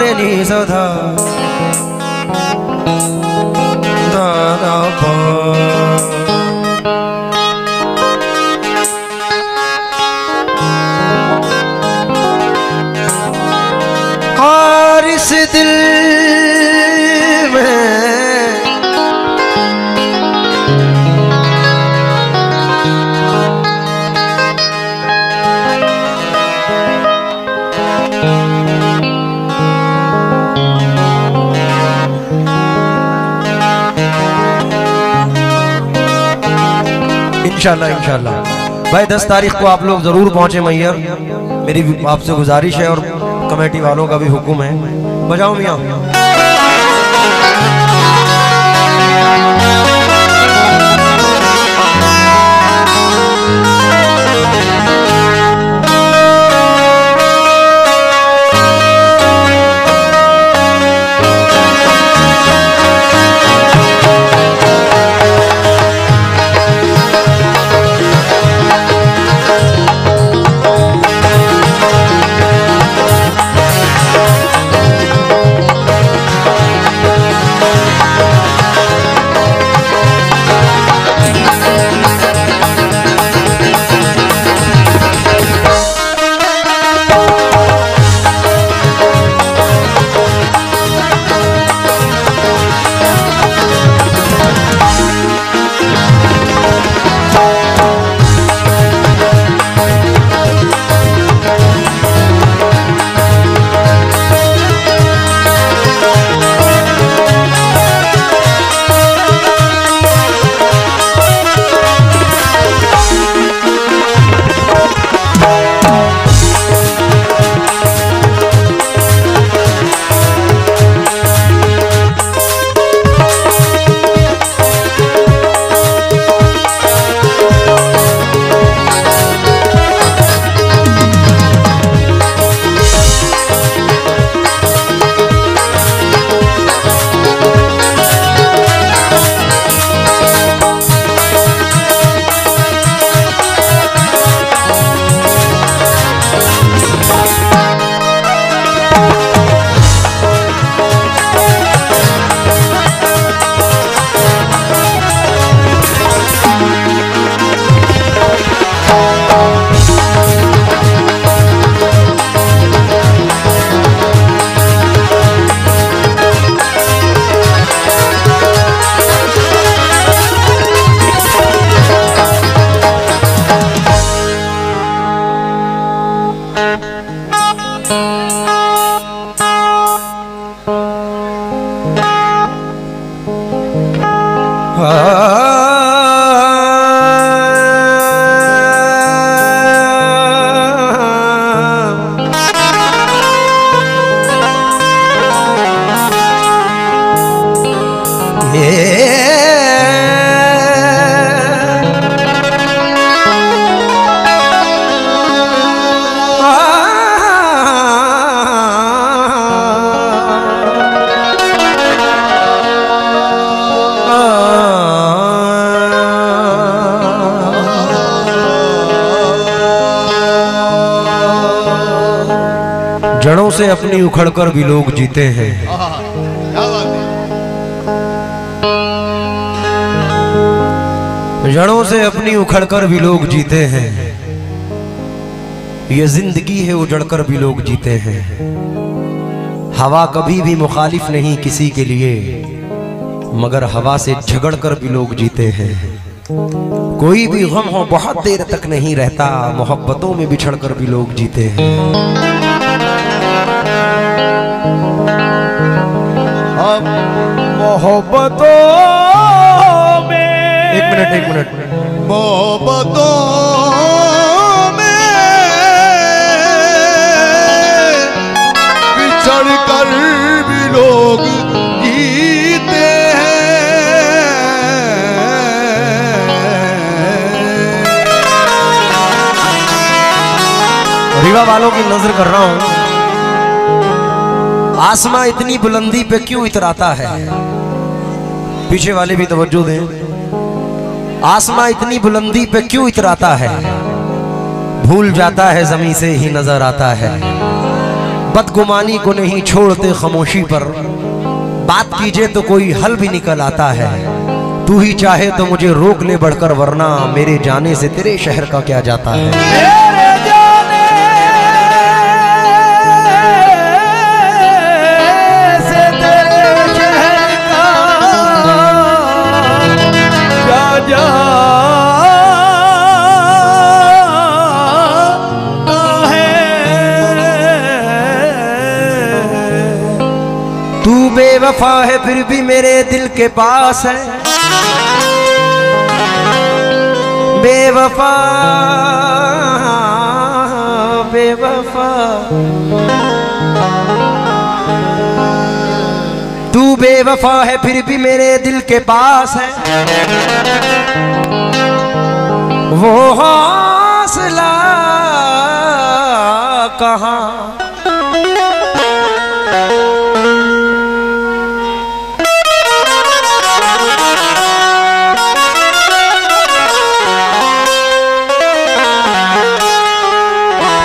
नी सदा दादा और इस दिल में इंशाल्लाह इंशाल्लाह भाई 10 तारीख को आप लोग जरूर पहुंचे मैयर, मेरी आपसे गुजारिश है और कमेटी वालों का भी हुक्म है। बजाओ मियां जड़ों से अपनी उखड़कर भी लोग जीते हैं, जड़ों से अपनी उखड़कर भी लोग जीते हैं, ये जिंदगी है उजड़कर भी लोग जीते हैं। हवा कभी भी मुखालिफ नहीं किसी के लिए, मगर हवा से झगड़कर भी लोग जीते हैं। कोई भी गम हो बहुत देर तक नहीं रहता, मोहब्बतों में बिछड़कर भी लोग जीते हैं। अब मोहब्बतों में एक मिनट मोहब्बतों में बिछड़ कर भी लोग जीते हैं। रीवा वालों की नजर कर रहा हूं, आसमां इतनी बुलंदी पे क्यों इतराता है? पीछे वाले भी तवज्जो दें। आसमां इतनी बुलंदी पे क्यों इतराता है? भूल जाता है जमीन से ही नजर आता है। बदगुमानी को नहीं छोड़ते, खामोशी पर बात कीजिए तो कोई हल भी निकल आता है। तू ही चाहे तो मुझे रोक ले बढ़कर, वरना मेरे जाने से तेरे शहर का क्या जाता है। तू बेवफा है फिर भी मेरे दिल के पास है, बेवफा बेवफा तू बेवफा है फिर भी मेरे दिल के पास है। वो हौसला कहाँ,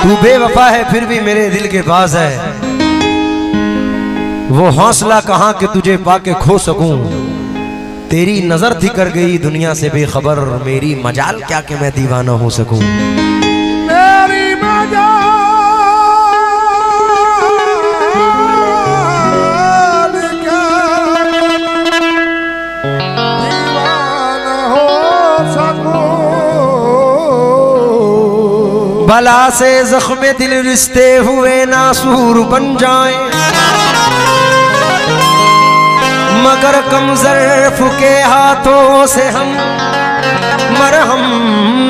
तू बेवफा है फिर भी मेरे दिल के पास है। वो हौसला कहाँ कि तुझे पाके खो सकूं, तेरी नजर थी कर गई दुनिया से बेखबर, मेरी मजाल क्या कि मैं दीवाना हो सकूं। भला से जख्म दिल रिश्ते हुए नासूर बन जाए, मगर कम ज़र्फ़ के हाथों से हम मरहम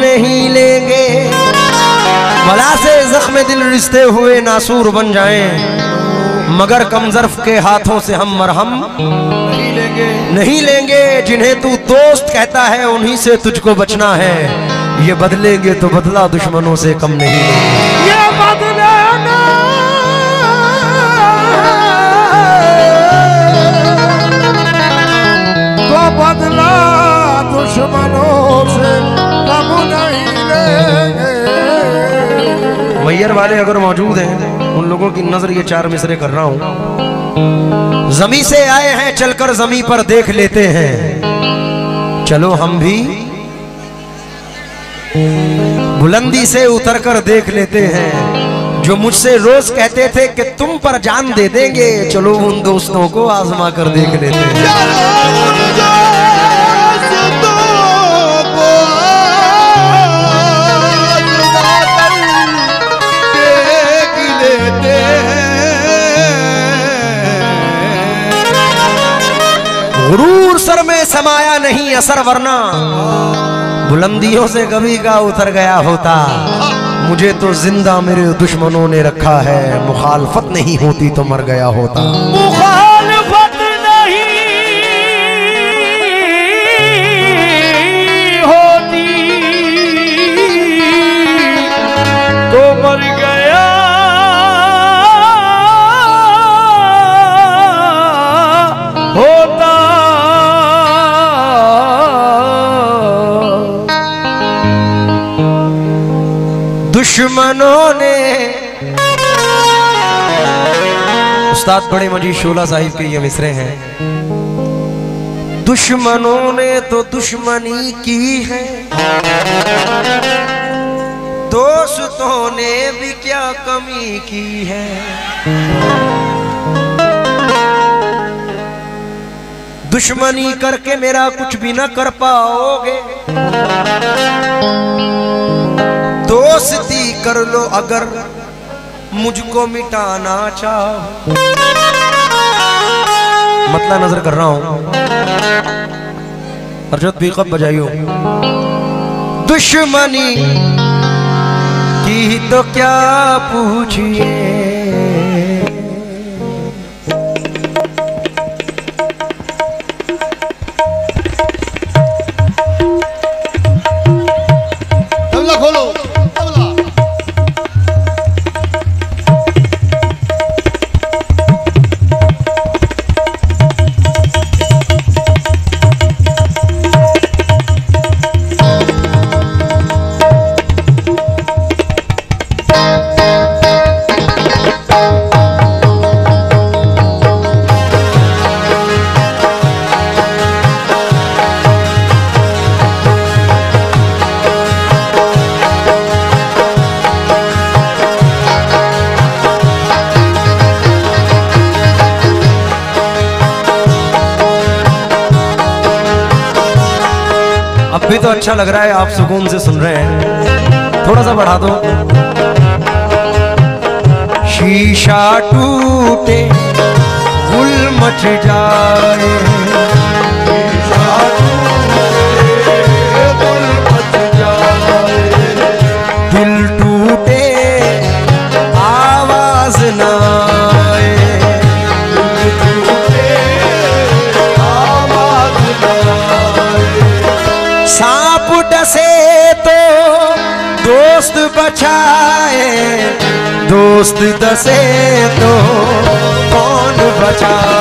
नहीं लेंगे। भला से जख्म दिल रिश्ते हुए नासूर बन जाए, मगर कम ज़र्फ़ के हाथों से हम मरहम नहीं लेंगे। जिन्हें तू दोस्त कहता है उन्हीं से तुझको बचना है, ये बदलेंगे तो बदला दुश्मनों से कम नहीं है। ये बदलेना तो बदला दुश्मनों से कम नहीं लेंगे। मैयर वाले अगर मौजूद हैं उन लोगों की नजर ये चार मिसरे कर रहा हूं। जमी से आए हैं चलकर जमी पर देख लेते हैं, चलो हम भी बुलंदी से उतरकर देख लेते हैं। जो मुझसे रोज कहते थे कि तुम पर जान दे देंगे, चलो उन दोस्तों को आजमा कर देख लेते हैं। गुरूर सर में समाया नहीं असर, वरना बुलंदियों से कभी का उतर गया होता। मुझे तो जिंदा मेरे दुश्मनों ने रखा है, मुखालफत नहीं होती तो मर गया होता। मुखालफत नहीं होती तो मर गया होता। दुश्मनों ने उस्ताद बड़े मजी शोला साहिब के ये मिसरे हैं। दुश्मनों ने तो दुश्मनी की है, दोस्तों ने भी क्या कमी की है। दुश्मनी करके मेरा कुछ भी ना कर पाओगे, दोस्ती कर लो अगर मुझको मिटाना चाहो। मतला नजर कर रहा हूं, अर्जुत भी कब बजाइयो। दुश्मनी की तो क्या पूछिए, अभी तो अच्छा लग रहा है, आप सुकून से सुन रहे हैं, थोड़ा सा बढ़ा दो। शीशा टूटे गुल मच जाए, दोस्त बचाए दोस्त दसे तो कौन बचाए।